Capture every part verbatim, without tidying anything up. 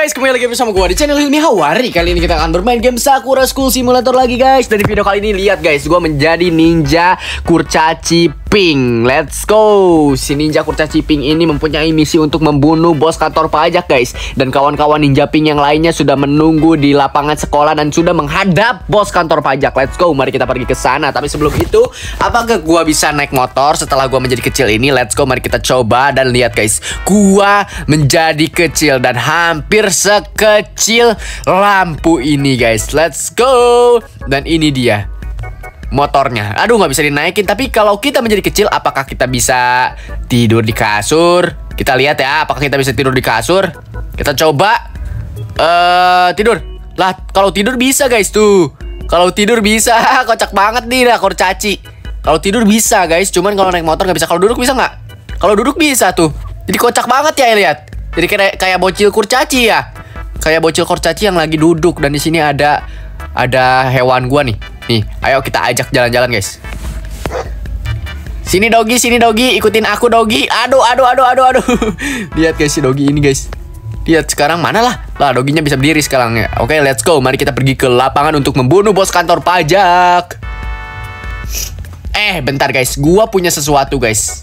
guys, kembali lagi bersama gue di channel Hilmi Hawari. Kali ini kita akan bermain game Sakura School Simulator lagi guys. Dan di video kali ini lihat guys, gue menjadi ninja kurcaci pink. Let's go. Si ninja kurcaci pink ini mempunyai misi untuk membunuh bos kantor pajak guys. Dan kawan-kawan ninja pink yang lainnya sudah menunggu di lapangan sekolah dan sudah menghadap bos kantor pajak. Let's go, mari kita pergi ke sana. Tapi sebelum itu, apakah gue bisa naik motor setelah gue menjadi kecil ini? Let's go, mari kita coba dan lihat guys. Gue menjadi kecil dan hampir hampir sekecil lampu ini guys. Let's go. Dan ini dia motornya. Aduh, nggak bisa dinaikin. Tapi kalau kita menjadi kecil, apakah kita bisa tidur di kasur? Kita lihat ya, apakah kita bisa tidur di kasur. Kita coba uh, tidur lah. Kalau tidur bisa guys tuh. Kalau tidur bisa. Kocak banget nih dah kurcaci. Kalau tidur bisa guys. Cuman kalau naik motor nggak bisa. Kalau duduk bisa nggak? Kalau duduk bisa tuh. Jadi kocak banget ya, lihat. Jadi kayak kayak bocil kurcaci ya. Kayak bocil kurcaci yang lagi duduk. Dan di sini ada ada hewan gua nih. Nih, ayo kita ajak jalan-jalan, guys. Sini Dogi, sini Dogi, ikutin aku Dogi. Aduh, aduh, aduh, aduh, aduh. Lihat guys si Dogi ini, guys. Lihat sekarang mana lah? Lah, Doginya bisa berdiri sekarang ya. Oke, let's go. Mari kita pergi ke lapangan untuk membunuh bos kantor pajak. Eh, bentar guys. Gua punya sesuatu, guys.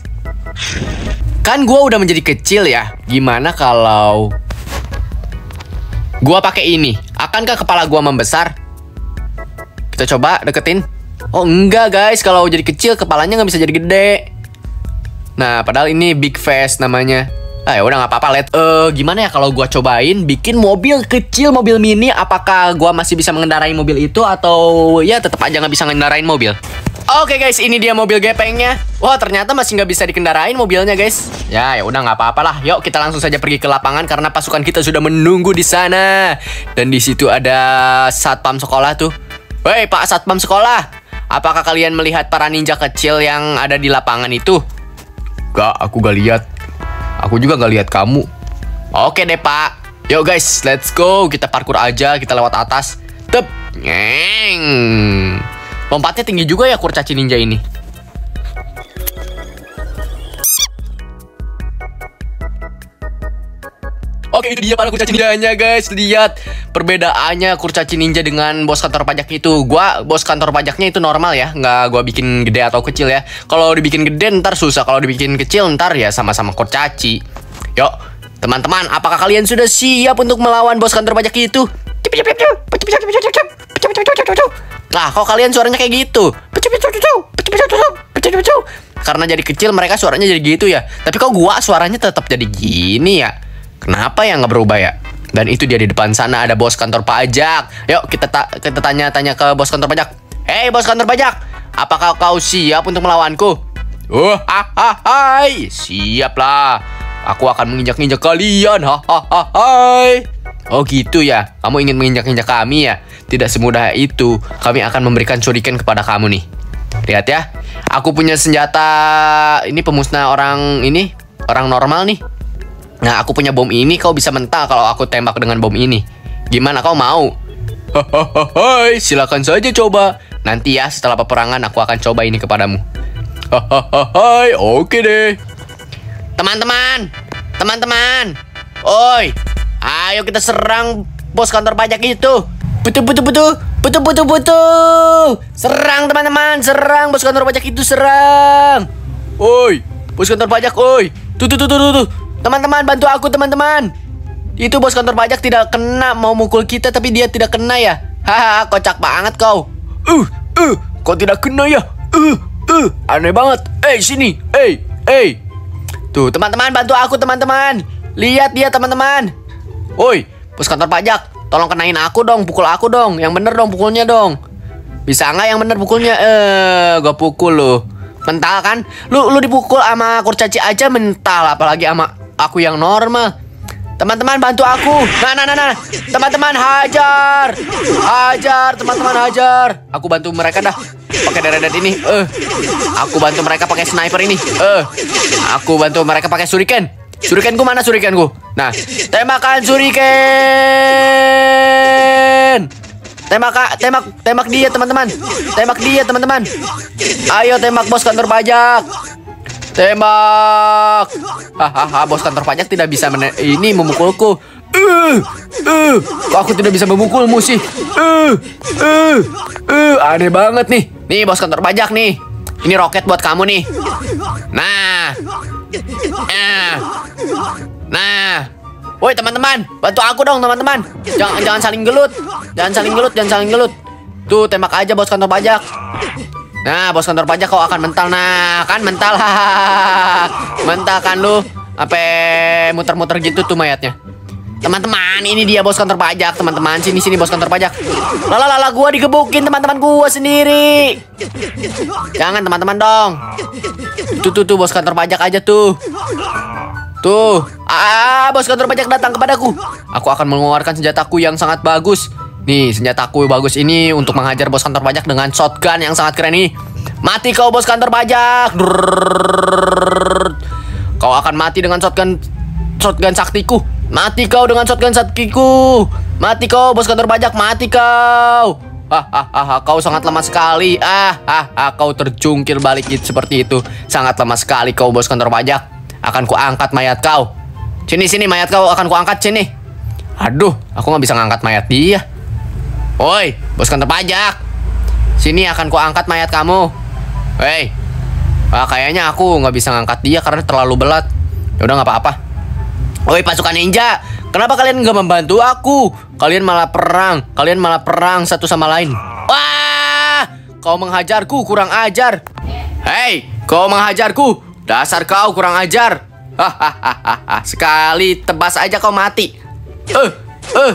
Kan gue udah menjadi kecil ya. Gimana kalau gue pakai ini? Akankah kepala gue membesar? Kita coba deketin. Oh enggak guys, kalau jadi kecil kepalanya nggak bisa jadi gede. Nah padahal ini big face namanya. Ah ya udah nggak apa-apa. Let uh, gimana ya kalau gue cobain bikin mobil kecil, mobil mini. Apakah gue masih bisa mengendarai mobil itu atau ya tetap aja nggak bisa ngendarain mobil? Oke okay guys, ini dia mobil gepengnya. Wah, ternyata masih nggak bisa dikendarain mobilnya guys. Ya, ya udah nggak apa-apa lah. Yuk kita langsung saja pergi ke lapangan karena pasukan kita sudah menunggu di sana. Dan di situ ada satpam sekolah tuh. Woi Pak Satpam sekolah, apakah kalian melihat para ninja kecil yang ada di lapangan itu? Gak, aku gak lihat. Aku juga gak lihat kamu. Oke deh Pak. Yuk guys, let's go. Kita parkur aja, kita lewat atas. Tep, nyeng. Lompatnya tinggi juga ya kurcaci ninja ini. Oke, itu dia para kurcaci ninjanya guys. Lihat perbedaannya kurcaci ninja dengan bos kantor pajak itu. Gua bos kantor pajaknya itu normal ya, nggak gua bikin gede atau kecil ya. Kalau dibikin gede ntar susah, kalau dibikin kecil ntar ya sama-sama kurcaci. Yuk teman-teman, apakah kalian sudah siap untuk melawan bos kantor pajak itu? Lah kok kalian suaranya kayak gitu? Karena jadi kecil mereka suaranya jadi gitu ya. Tapi kok gua suaranya tetap jadi gini ya? Kenapa ya nggak berubah ya? Dan itu dia di depan sana ada bos kantor pajak. Yuk kita ta kita tanya-tanya ke bos kantor pajak. Hei bos kantor pajak, apakah kau siap untuk melawanku? Oh, ah, ah, hai. Siap lah. Aku akan menginjak-injak kalian. Ha, ha, ha, hai. Oh gitu ya. Kamu ingin menginjak-injak kami ya? Tidak semudah itu. Kami akan memberikan shuriken kepada kamu nih. Lihat ya, aku punya senjata. Ini pemusnah orang ini, orang normal nih. Nah aku punya bom ini. Kau bisa mentah kalau aku tembak dengan bom ini. Gimana kau mau? Hahaha, silakan saja coba. Nanti ya setelah peperangan aku akan coba ini kepadamu. Hahaha, oke deh. Teman-teman, teman-teman, oi, ayo kita serang bos kantor pajak itu. Butuh, butuh, butuh, butuh, butuh, butuh. Serang teman-teman, serang bos kantor pajak itu, serang. Oi, bos kantor pajak, oi. Tuh, tuh, tuh, tuh, tuh. Teman-teman, bantu aku teman-teman. Itu bos kantor pajak tidak kena, mau mukul kita tapi dia tidak kena ya. Haha, kocak banget kau. Uh, uh, kau tidak kena ya. Uh, uh, aneh banget. Eh, hey, sini, eh, hey, hey. Eh. Tuh, teman-teman, bantu aku teman-teman. Lihat dia teman-teman. Oi, bos kantor pajak. Tolong kenain aku dong, pukul aku dong. Yang bener dong, pukulnya dong. Bisa nggak yang bener pukulnya? Eh, gue pukul lo. Mental kan? Lu, lu dipukul sama kurcaci aja mental. Apalagi sama aku yang normal. Teman-teman bantu aku. Nah, nah, nah, nah. Teman-teman hajar. Hajar, teman-teman hajar. Aku bantu mereka dah. Pakai deret-deret ini. Eh, aku bantu mereka pakai sniper ini. Eh, aku bantu mereka pakai shuriken. Shurikenku mana shurikenku? Nah, tembakan shuriken. Tembak, tembak, tembak dia teman-teman. Tembak dia teman-teman. Ayo tembak bos kantor pajak. Tembak. Hahaha, bos kantor pajak tidak bisa ini memukulku. Uh, uh, aku tidak bisa memukulmu sih. Uh, uh, uh, aneh banget nih. Nih bos kantor pajak nih. Ini roket buat kamu nih. Nah, nah, nah. Woi teman-teman, bantu aku dong teman-teman. Jangan jangan saling gelut, jangan saling gelut, jangan saling gelut. Tuh tembak aja bos kantor pajak. Nah bos kantor pajak kau akan mental, nah kan mental, mental kan lu, sampai muter-muter gitu tuh mayatnya. Teman-teman, ini dia bos kantor pajak, teman-teman. Sini sini bos kantor pajak. Lalalala, gua digebukin teman-teman, gua sendiri. Jangan teman-teman dong. Tuh tuh tuh bos kantor pajak aja tuh. Tuh, ah bos kantor pajak datang kepadaku. Aku akan mengeluarkan senjataku yang sangat bagus. Nih, senjataku bagus ini untuk menghajar bos kantor pajak dengan shotgun yang sangat keren ini. Mati kau bos kantor pajak. Kau akan mati dengan shotgun shotgun saktiku. Mati kau dengan shotgun saktiku. Mati kau bos kantor pajak, mati kau. Ah, ah, ah, ah, kau sangat lemah sekali. Ah, ah, ah, kau terjungkir balik seperti itu. Sangat lemah sekali kau bos kantor pajak. Akan kuangkat mayat kau. Sini sini mayat kau akan kuangkat sini. Aduh, aku nggak bisa ngangkat mayat dia. Oi, bos kantor pajak. Sini akan kuangkat mayat kamu. Hei. Ah, kayaknya aku nggak bisa ngangkat dia karena terlalu berat. Ya udah nggak apa-apa. Woi pasukan ninja, kenapa kalian gak membantu aku? Kalian malah perang, kalian malah perang satu sama lain. Wah, kau menghajarku kurang ajar. Hei, kau menghajarku, dasar kau kurang ajar. Hahaha, sekali tebas aja kau mati. Eh, eh,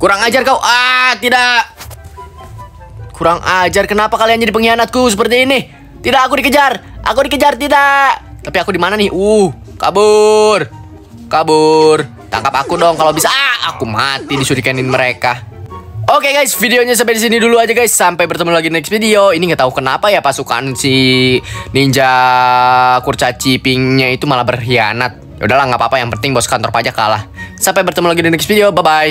kurang ajar kau. Ah, tidak. Kurang ajar, kenapa kalian jadi pengkhianatku seperti ini? Tidak, aku dikejar, aku dikejar tidak. Tapi aku di mana nih? Uh, kabur. Kabur, tangkap aku dong kalau bisa. Ah, aku mati disurikanin mereka. Oke okay guys, videonya sampai di sini dulu aja guys. Sampai bertemu lagi next video. Ini nggak tahu kenapa ya pasukan si ninja kurcaci pinknya itu malah berkhianat. Yaudahlah nggak apa-apa, yang penting bos kantor pajak kalah. Sampai bertemu lagi di next video. Bye bye.